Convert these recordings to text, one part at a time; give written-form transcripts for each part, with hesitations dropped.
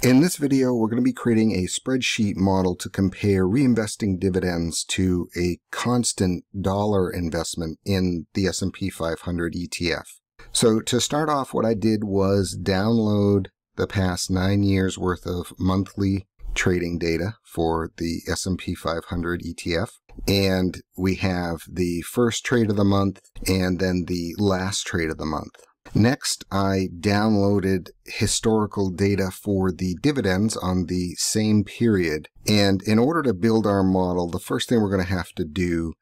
In this video, we're going to be creating a spreadsheet model to compare reinvesting dividends to a constant dollar investment in the S&P 500 ETF. So to start off, what I did was download the past 9 years worth of monthly trading data for the S&P 500 ETF. And we have the first trade of the month and then the last trade of the month. Next, I downloaded historical data for the dividends on the same period. And in order to build our model, the first thing we're going to have to do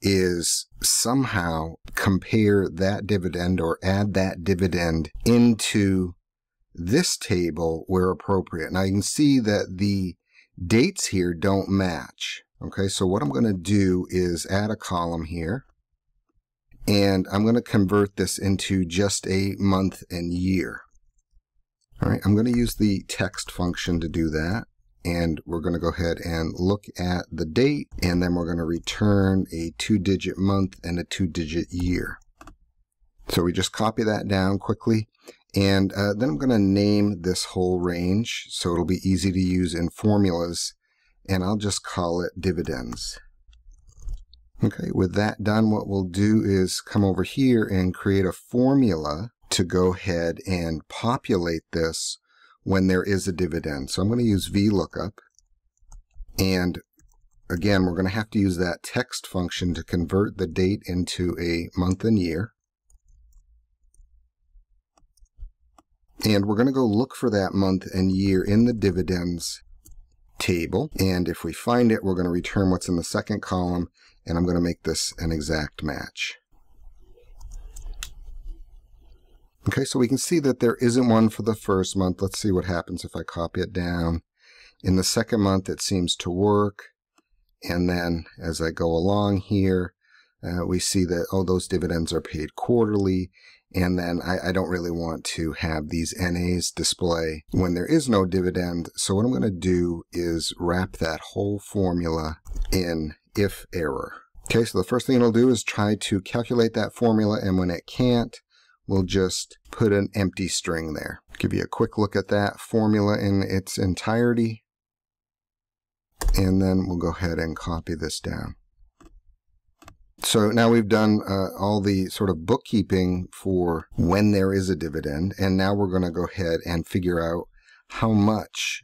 is somehow compare that dividend or add that dividend into this table where appropriate. Now you can see that the dates here don't match. Okay, so what I'm going to do is add a column here. And I'm going to convert this into just a month and year. All right, I'm going to use the text function to do that. And we're going to go ahead and look at the date. And then we're going to return a 2-digit month and a 2-digit year. So we just copy that down quickly. And then I'm going to name this whole range so it'll be easy to use in formulas. And I'll just call it dividends. Okay, with that done, what we'll do is come over here and create a formula to go ahead and populate this when there is a dividend. So I'm going to use VLOOKUP. And again, we're going to have to use that text function to convert the date into a month and year. And we're going to go look for that month and year in the dividends table. And if we find it, we're going to return what's in the second column. And I'm going to make this an exact match. Okay, so we can see that there isn't one for the first month. Let's see what happens if I copy it down. In the second month, it seems to work. And then as I go along here, we see that, oh, those dividends are paid quarterly. And then I don't really want to have these NAs display when there is no dividend. So what I'm going to do is wrap that whole formula in IFERROR. Okay, so the first thing it'll do is try to calculate that formula, and when it can't, we'll just put an empty string there. Give you a quick look at that formula in its entirety. And then we'll go ahead and copy this down. So now we've done all the sort of bookkeeping for when there is a dividend, and now we're going to go ahead and figure out how much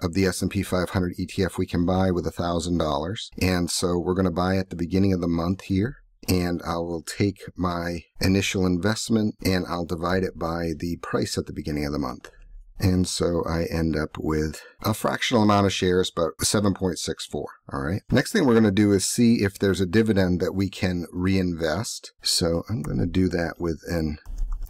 of the S&P 500 ETF we can buy with $1,000. And so we're going to buy at the beginning of the month here, and I will take my initial investment and I'll divide it by the price at the beginning of the month. And so I end up with a fractional amount of shares, but 7.64. All right. Next thing we're going to do is see if there's a dividend that we can reinvest. So I'm going to do that with and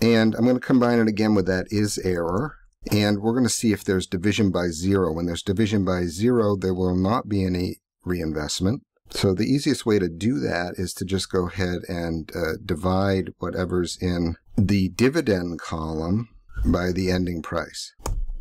I'm going to combine it again with that IFERROR. And we're going to see if there's division by zero. When there's division by zero, there will not be any reinvestment. So the easiest way to do that is to just go ahead and divide whatever's in the dividend column by the ending price.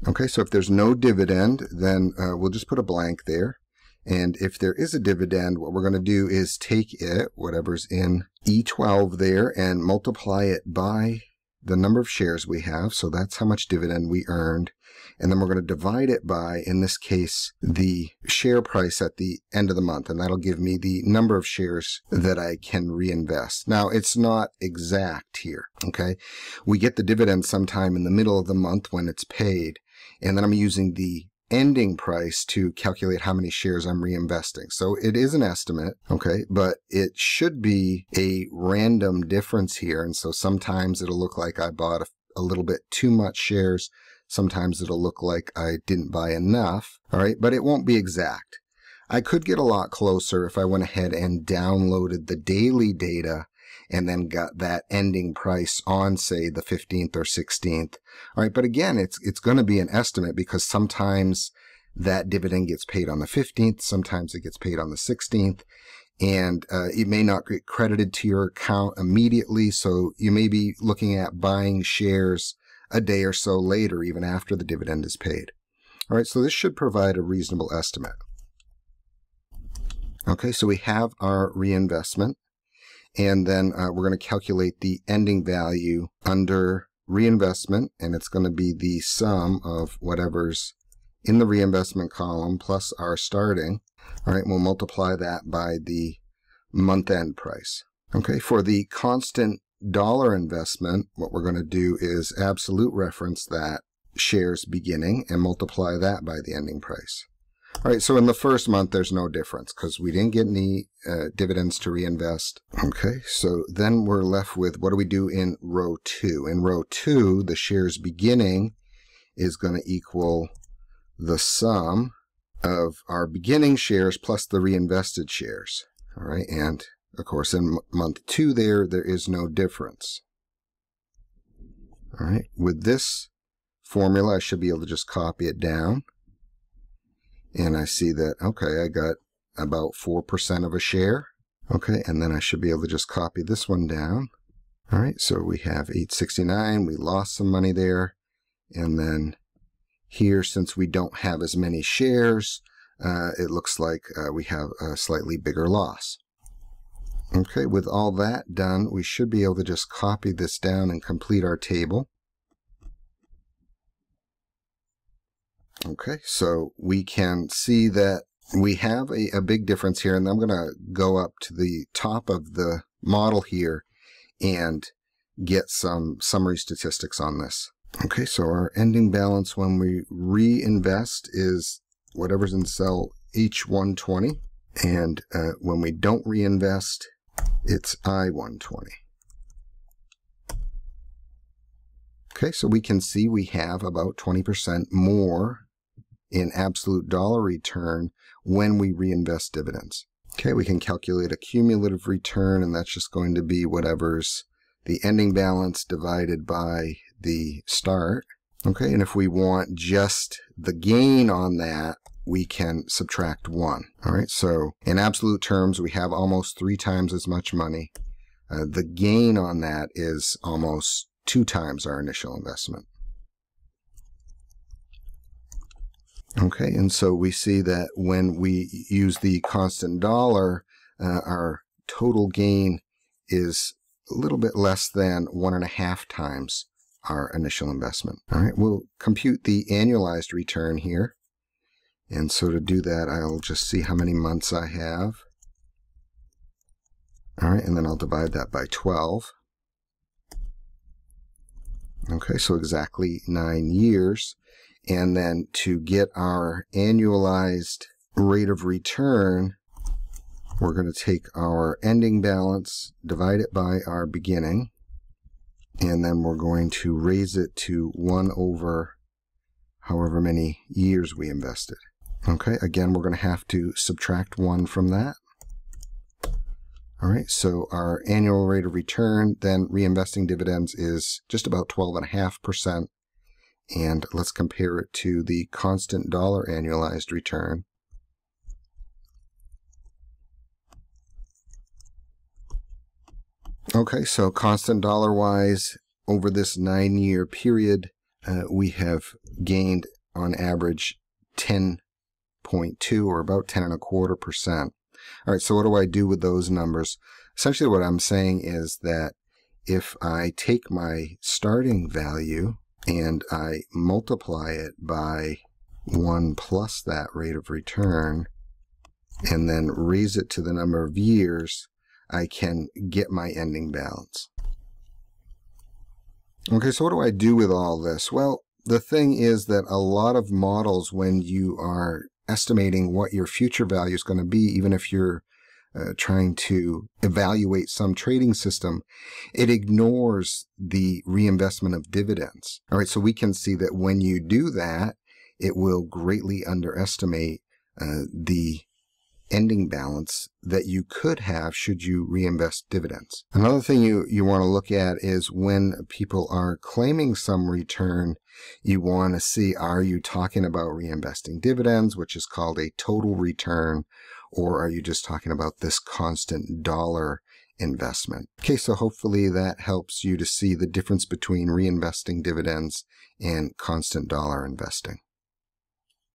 Okay, so if there's no dividend, then we'll just put a blank there. And if there is a dividend, what we're going to do is take it, whatever's in E12 there, and multiply it by the number of shares we have, so that's how much dividend we earned, and then we're going to divide it by, in this case, the share price at the end of the month, and that'll give me the number of shares that I can reinvest. Now, it's not exact here, okay? We get the dividend sometime in the middle of the month when it's paid, and then I'm using the ending price to calculate how many shares I'm reinvesting. So it is an estimate, okay, but it should be a random difference here. And so sometimes it'll look like I bought a little bit too much shares. Sometimes it'll look like I didn't buy enough, all right, but it won't be exact. I could get a lot closer if I went ahead and downloaded the daily data and then got that ending price on, say, the 15th or 16th. All right, but again, it's going to be an estimate because sometimes that dividend gets paid on the 15th, sometimes it gets paid on the 16th, and it may not get credited to your account immediately, so you may be looking at buying shares a day or so later, even after the dividend is paid. All right, so this should provide a reasonable estimate. Okay, so we have our reinvestment. And then we're going to calculate the ending value under reinvestment, and it's going to be the sum of whatever's in the reinvestment column plus our starting. All right, we'll multiply that by the month-end price. Okay, for the constant dollar investment, what we're going to do is absolute reference that shares beginning and multiply that by the ending price. All right, so in the first month, there's no difference because we didn't get any dividends to reinvest. Okay, so then we're left with, what do we do in row 2? In row 2, the shares beginning is going to equal the sum of our beginning shares plus the reinvested shares. All right, and of course in month 2 there is no difference. All right, with this formula I should be able to just copy it down, and I see that, okay, I got about 4% of a share. Okay, and then I should be able to just copy this one down. All right, so we have 869, we lost some money there, and then here, since we don't have as many shares, it looks like we have a slightly bigger loss. Okay, with all that done, we should be able to just copy this down and complete our table. Okay, so we can see that we have a big difference here, and I'm going to go up to the top of the model here and get some summary statistics on this. Okay, so our ending balance when we reinvest is whatever's in cell H120, and when we don't reinvest, it's I120. Okay, so we can see we have about 20% more in absolute dollar return when we reinvest dividends. Okay, we can calculate a cumulative return, and that's just going to be whatever's the ending balance divided by the start. Okay, and if we want just the gain on that, we can subtract 1. All right, so in absolute terms, we have almost 3 times as much money. The gain on that is almost 2 times our initial investment. Okay, and so we see that when we use the constant dollar, our total gain is a little bit less than 1.5 times our initial investment. All right, we'll compute the annualized return here. And so to do that, I'll just see how many months I have. All right, and then I'll divide that by 12. Okay, so exactly 9 years. And then to get our annualized rate of return, we're going to take our ending balance, divide it by our beginning, and then we're going to raise it to 1 over however many years we invested. Okay, again, we're going to have to subtract 1 from that. All right, so our annual rate of return, then reinvesting dividends, is just about 12.5%. And let's compare it to the constant dollar annualized return. Okay, so constant dollar-wise, over this 9-year period, we have gained on average 10.2, or about 10.25%. All right, so what do I do with those numbers? Essentially what I'm saying is that if I take my starting value and I multiply it by 1 plus that rate of return, and then raise it to the number of years, I can get my ending balance. Okay, so what do I do with all this? Well, the thing is that a lot of models, when you are estimating what your future value is going to be, even if you're trying to evaluate some trading system, it ignores the reinvestment of dividends. All right, so we can see that when you do that, it will greatly underestimate the ending balance that you could have should you reinvest dividends. Another thing you want to look at is when people are claiming some return, you want to see, are you talking about reinvesting dividends, which is called a total return, or are you just talking about this constant dollar investment? Okay, so hopefully that helps you to see the difference between reinvesting dividends and constant dollar investing.